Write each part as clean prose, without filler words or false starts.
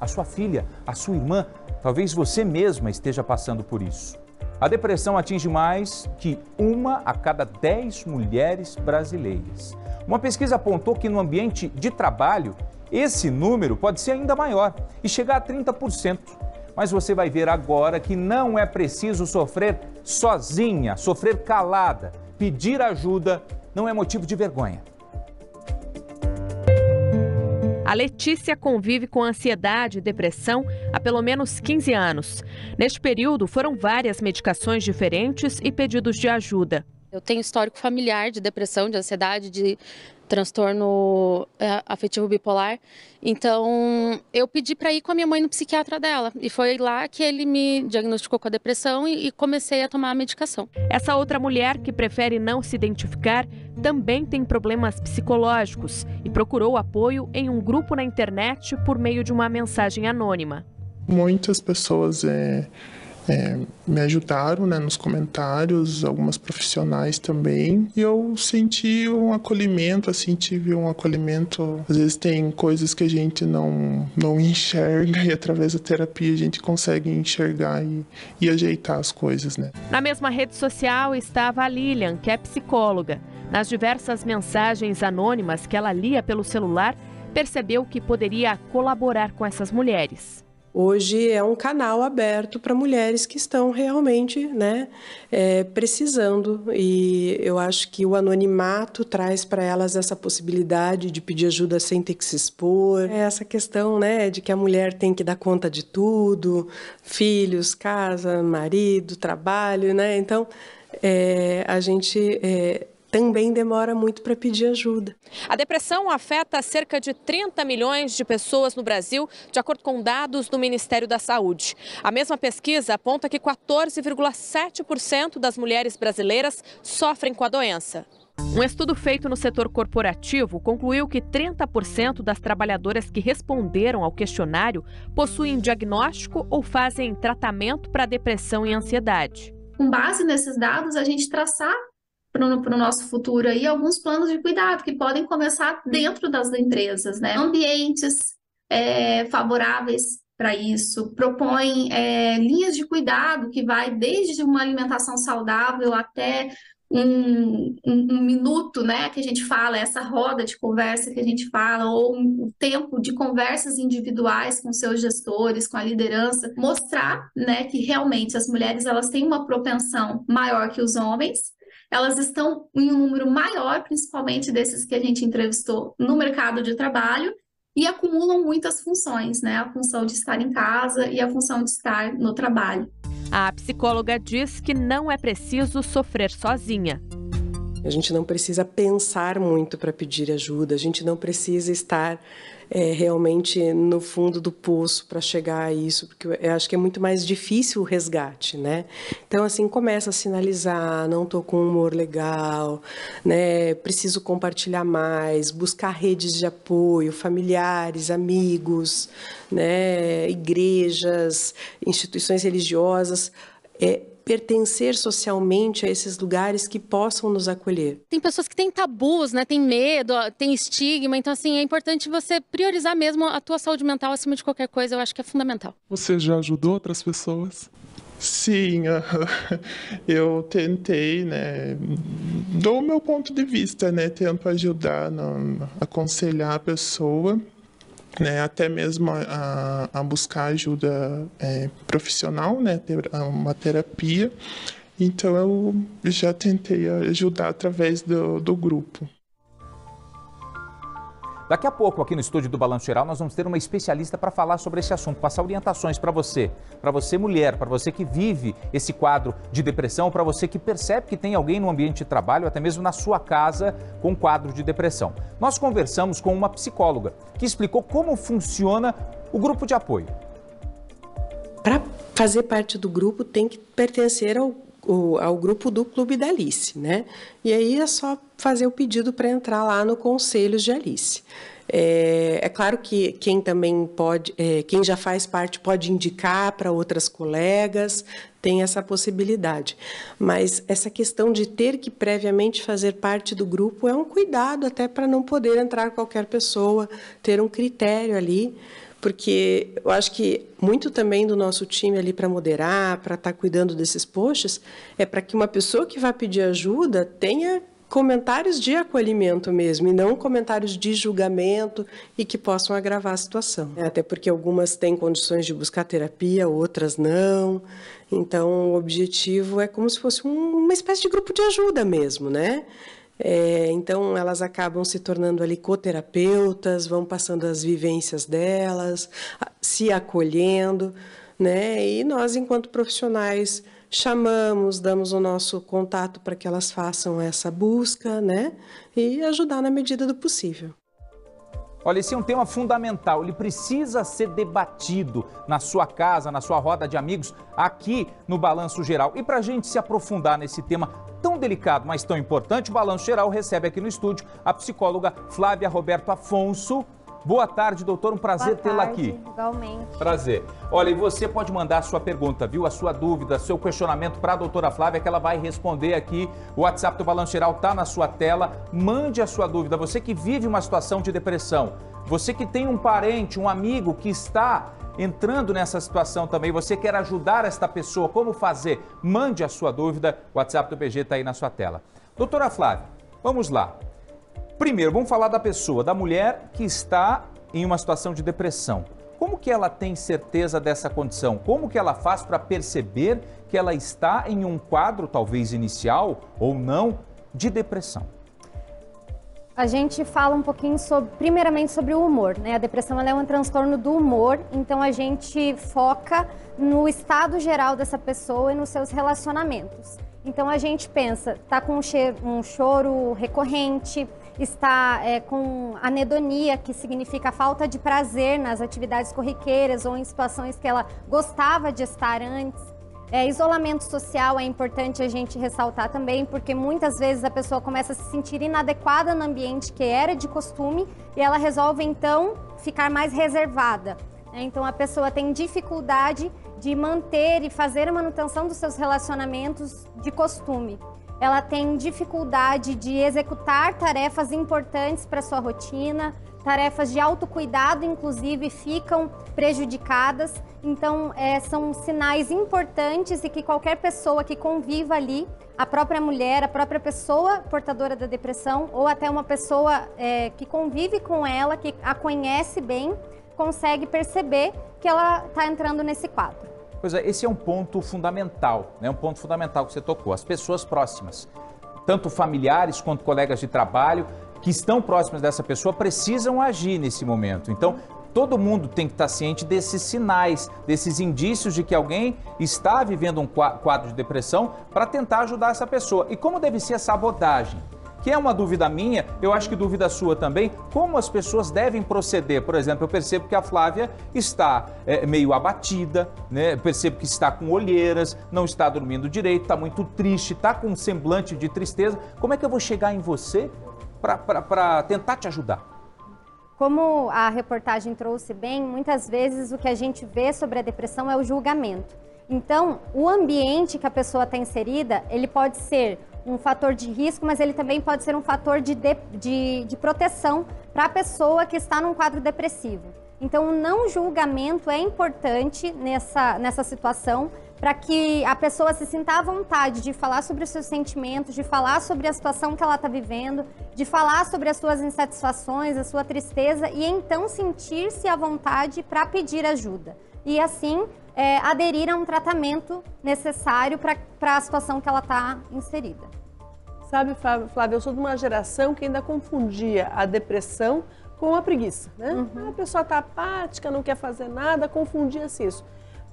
A sua filha, a sua irmã, talvez você mesma esteja passando por isso. A depressão atinge mais que 1 a cada 10 mulheres brasileiras. Uma pesquisa apontou que no ambiente de trabalho, esse número pode ser ainda maior e chegar a 30%. Mas você vai ver agora que não é preciso sofrer sozinha, sofrer calada. Pedir ajuda não é motivo de vergonha. A Letícia convive com ansiedade e depressão há pelo menos 15 anos. Neste período, foram várias medicações diferentes e pedidos de ajuda. Eu tenho histórico familiar de depressão, de ansiedade, de transtorno afetivo bipolar. Então, eu pedi para ir com a minha mãe no psiquiatra dela. E foi lá que ele me diagnosticou com a depressão e comecei a tomar a medicação. Essa outra mulher, que prefere não se identificar, também tem problemas psicológicos e procurou apoio em um grupo na internet por meio de uma mensagem anônima. Muitas pessoas me ajudaram, né, nos comentários, algumas profissionais também, e eu senti um acolhimento, assim, tive um acolhimento. Às vezes tem coisas que a gente não enxerga e através da terapia a gente consegue enxergar e ajeitar as coisas, né. Na mesma rede social estava a Lilian, que é psicóloga. Nas diversas mensagens anônimas que ela lia pelo celular, percebeu que poderia colaborar com essas mulheres. Hoje é um canal aberto para mulheres que estão realmente, né, precisando, e eu acho que o anonimato traz para elas essa possibilidade de pedir ajuda sem ter que se expor. É essa questão, né, de que a mulher tem que dar conta de tudo, filhos, casa, marido, trabalho, né? Então a gente também demora muito para pedir ajuda. A depressão afeta cerca de 30 milhões de pessoas no Brasil, de acordo com dados do Ministério da Saúde. A mesma pesquisa aponta que 14,7% das mulheres brasileiras sofrem com a doença. Um estudo feito no setor corporativo concluiu que 30% das trabalhadoras que responderam ao questionário possuem diagnóstico ou fazem tratamento para depressão e ansiedade. Com base nesses dados, a gente traçar para o nosso futuro aí, alguns planos de cuidado que podem começar dentro das empresas, né? Ambientes favoráveis para isso, propõem linhas de cuidado que vai desde uma alimentação saudável até um minuto, né, que a gente fala, essa roda de conversa que a gente fala, ou um tempo de conversas individuais com seus gestores, com a liderança, mostrar, né, que realmente as mulheres, elas têm uma propensão maior que os homens. Elas estão em um número maior, principalmente desses que a gente entrevistou, no mercado de trabalho, e acumulam muitas funções, né? A função de estar em casa e a função de estar no trabalho. A psicóloga diz que não é preciso sofrer sozinha. A gente não precisa pensar muito para pedir ajuda, a gente não precisa estar realmente no fundo do poço para chegar a isso, porque eu acho que é muito mais difícil o resgate, né? Então, assim, começa a sinalizar, não estou com um humor legal, né? Preciso compartilhar mais, buscar redes de apoio, familiares, amigos, né? Igrejas, instituições religiosas, pertencer socialmente a esses lugares que possam nos acolher. Tem pessoas que têm tabus, né? Tem medo, tem estigma, então assim, é importante você priorizar mesmo a tua saúde mental acima de qualquer coisa, eu acho que é fundamental. Você já ajudou outras pessoas? Sim, eu tentei, né, dou o meu ponto de vista, né, tento ajudar, aconselhar a pessoa, né, até mesmo a buscar ajuda profissional, né, uma terapia. Então eu já tentei ajudar através do grupo. Daqui a pouco, aqui no estúdio do Balanço Geral, nós vamos ter uma especialista para falar sobre esse assunto, passar orientações para você mulher, para você que vive esse quadro de depressão, para você que percebe que tem alguém no ambiente de trabalho, até mesmo na sua casa, com quadro de depressão. Nós conversamos com uma psicóloga que explicou como funciona o grupo de apoio. Para fazer parte do grupo, tem que pertencer ao grupo do Clube da Alice, né? E aí é só fazer o pedido para entrar lá no Conselhos de Alice. É claro que quem também pode, quem já faz parte pode indicar para outras colegas, tem essa possibilidade. Mas essa questão de ter que previamente fazer parte do grupo é um cuidado até para não poder entrar qualquer pessoa, ter um critério ali, porque eu acho que muito também do nosso time ali para moderar, para estar cuidando desses posts, é para que uma pessoa que vai pedir ajuda tenha comentários de acolhimento mesmo, e não comentários de julgamento e que possam agravar a situação. Até porque algumas têm condições de buscar terapia, outras não. Então, o objetivo é como se fosse uma espécie de grupo de ajuda mesmo, né? Então, elas acabam se tornando ali coterapeutas, vão passando as vivências delas, se acolhendo, né? E nós, enquanto profissionais, chamamos, damos o nosso contato para que elas façam essa busca, né? E ajudar na medida do possível. Olha, esse é um tema fundamental, ele precisa ser debatido na sua casa, na sua roda de amigos, aqui no Balanço Geral. E para a gente se aprofundar nesse tema tão delicado, mas tão importante, o Balanço Geral recebe aqui no estúdio a psicóloga Flávia Roberto Afonso. Boa tarde, doutor. Um prazer tê-la aqui. Igualmente. Prazer. Olha, e você pode mandar a sua pergunta, viu? A sua dúvida, seu questionamento para a doutora Flávia, que ela vai responder aqui. O WhatsApp do Balanço Geral está na sua tela. Mande a sua dúvida. Você que vive uma situação de depressão, você que tem um parente, um amigo que está entrando nessa situação também, você quer ajudar esta pessoa, como fazer? Mande a sua dúvida. O WhatsApp do PG está aí na sua tela. Doutora Flávia, vamos lá. Primeiro, vamos falar da pessoa, da mulher que está em uma situação de depressão. Como que ela tem certeza dessa condição? Como que ela faz para perceber que ela está em um quadro, talvez inicial ou não, de depressão? A gente fala um pouquinho, primeiramente sobre o humor, né? A depressão ela é um transtorno do humor, então a gente foca no estado geral dessa pessoa e nos seus relacionamentos. Então a gente pensa, está com um choro recorrente, está com anedonia, que significa falta de prazer nas atividades corriqueiras ou em situações que ela gostava de estar antes. Isolamento social é importante a gente ressaltar também, porque muitas vezes a pessoa começa a se sentir inadequada no ambiente que era de costume e ela resolve então ficar mais reservada. Então a pessoa tem dificuldade de manter e fazer a manutenção dos seus relacionamentos de costume. Ela tem dificuldade de executar tarefas importantes para sua rotina, tarefas de autocuidado, inclusive, ficam prejudicadas. Então, são sinais importantes e que qualquer pessoa que conviva ali, a própria mulher, a própria pessoa portadora da depressão, ou até uma pessoa que convive com ela, que a conhece bem, consegue perceber que ela está entrando nesse quadro. Pois é, esse é um ponto fundamental, né? Um ponto fundamental que você tocou. As pessoas próximas, tanto familiares quanto colegas de trabalho, que estão próximas dessa pessoa, precisam agir nesse momento. Então, todo mundo tem que estar ciente desses sinais, desses indícios de que alguém está vivendo um quadro de depressão para tentar ajudar essa pessoa. E como deve ser essa abordagem? Que é uma dúvida minha, eu acho que dúvida sua também, como as pessoas devem proceder. Por exemplo, eu percebo que a Flávia está meio abatida, né? Eu percebo que está com olheiras, não está dormindo direito, está muito triste, está com um semblante de tristeza. Como é que eu vou chegar em você para tentar te ajudar? Como a reportagem trouxe bem, muitas vezes o que a gente vê sobre a depressão é o julgamento. Então, o ambiente que a pessoa está inserida, ele pode ser um fator de risco, mas ele também pode ser um fator de proteção para a pessoa que está num quadro depressivo. Então, o não julgamento é importante nessa situação para que a pessoa se sinta à vontade de falar sobre os seus sentimentos, de falar sobre a situação que ela está vivendo, de falar sobre as suas insatisfações, a sua tristeza e então sentir-se à vontade para pedir ajuda. E assim, aderir a um tratamento necessário para a situação que ela está inserida. Sabe, Flávia, eu sou de uma geração que ainda confundia a depressão com a preguiça, né? Uhum. A pessoa está apática, não quer fazer nada, confundia-se isso.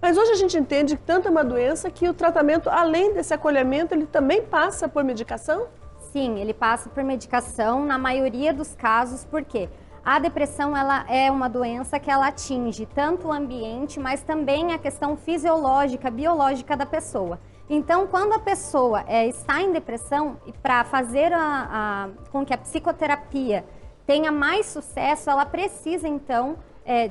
Mas hoje a gente entende que tanto é uma doença que o tratamento, além desse acolhimento, ele também passa por medicação? Sim, ele passa por medicação na maioria dos casos, por quê? A depressão ela é uma doença que ela atinge tanto o ambiente, mas também a questão fisiológica, biológica da pessoa. Então, quando a pessoa está em depressão, e para fazer com que a psicoterapia tenha mais sucesso, ela precisa, então,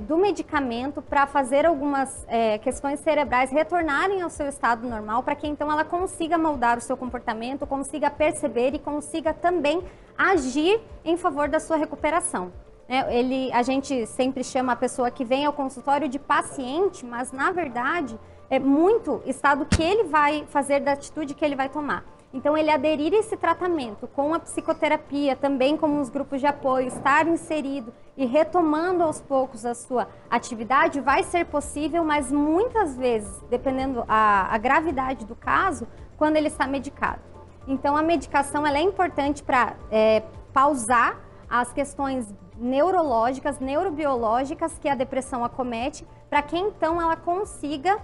do medicamento para fazer algumas questões cerebrais retornarem ao seu estado normal, para que, então, ela consiga moldar o seu comportamento, consiga perceber e consiga também agir em favor da sua recuperação. né? A gente sempre chama a pessoa que vem ao consultório de paciente, mas na verdade é muito está do que ele vai fazer, da atitude que ele vai tomar. Então, ele aderir a esse tratamento com a psicoterapia, também como os grupos de apoio, estar inserido e retomando aos poucos a sua atividade, vai ser possível, mas muitas vezes, dependendo a gravidade do caso, quando ele está medicado. Então, a medicação ela é importante para pausar as questões neurológicas, neurobiológicas que a depressão acomete, para que então ela consiga...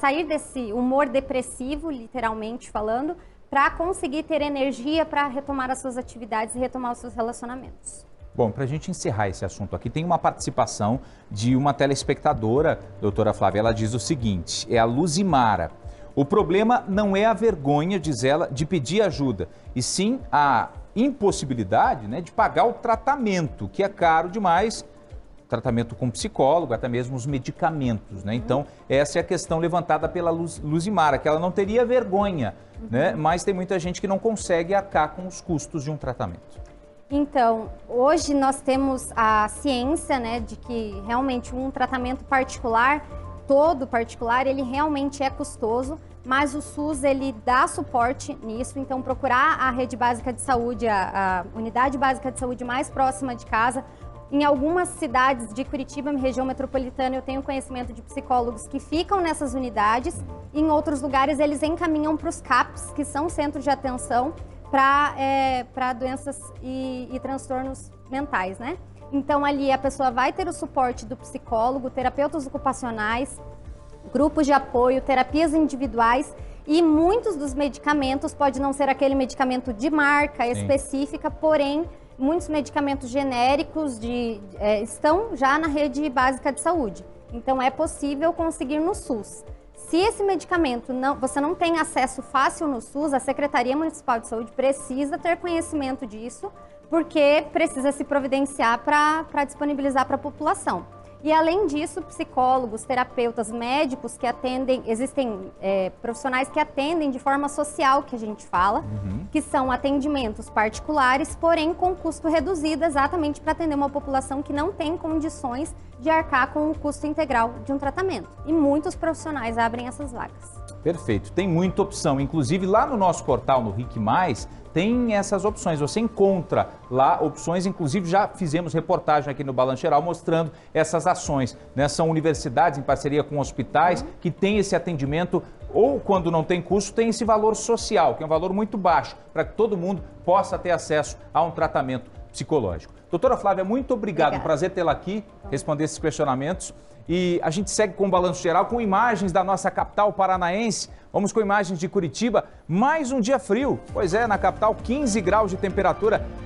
sair desse humor depressivo, literalmente falando, para conseguir ter energia para retomar as suas atividades e retomar os seus relacionamentos. Bom, para a gente encerrar esse assunto aqui, tem uma participação de uma telespectadora, doutora Flávia, ela diz o seguinte, é a Luzimara. O problema não é a vergonha, diz ela, de pedir ajuda, e sim a impossibilidade, né, de pagar o tratamento, que é caro demais, tratamento com psicólogo, até mesmo os medicamentos, né? Então, essa é a questão levantada pela Luzimara, que ela não teria vergonha, né? Mas tem muita gente que não consegue arcar com os custos de um tratamento. Então, hoje nós temos a ciência, né, de que realmente um tratamento particular, todo particular, ele realmente é custoso, mas o SUS, ele dá suporte nisso, então procurar a rede básica de saúde, a unidade básica de saúde mais próxima de casa. Em algumas cidades de Curitiba, região metropolitana, eu tenho conhecimento de psicólogos que ficam nessas unidades. Em outros lugares, eles encaminham para os CAPs, que são centros de atenção para doenças e transtornos mentais, né? Então, ali a pessoa vai ter o suporte do psicólogo, terapeutas ocupacionais, grupos de apoio, terapias individuais. E muitos dos medicamentos, pode não ser aquele medicamento de marca específica, porém... muitos medicamentos genéricos estão já na rede básica de saúde. Então, é possível conseguir no SUS. Se esse medicamento você não tem acesso fácil no SUS, a Secretaria Municipal de Saúde precisa ter conhecimento disso, porque precisa se providenciar para disponibilizar para a população. E, além disso, psicólogos, terapeutas, médicos que atendem, existem profissionais que atendem de forma social, que a gente fala, que são atendimentos particulares, porém com custo reduzido, exatamente para atender uma população que não tem condições de arcar com o custo integral de um tratamento. E muitos profissionais abrem essas vagas. Perfeito, tem muita opção, inclusive lá no nosso portal, no RIC Mais, tem essas opções, você encontra lá opções, inclusive já fizemos reportagem aqui no Balanço Geral mostrando essas ações, né? São universidades em parceria com hospitais que têm esse atendimento, ou quando não tem custo, tem esse valor social, que é um valor muito baixo, para que todo mundo possa ter acesso a um tratamento psicológico. Doutora Flávia, muito obrigado, prazer tê-la aqui, responder esses questionamentos. E a gente segue com o Balanço Geral, com imagens da nossa capital paranaense. Vamos com imagens de Curitiba. Mais um dia frio. Pois é, na capital, 15 graus de temperatura.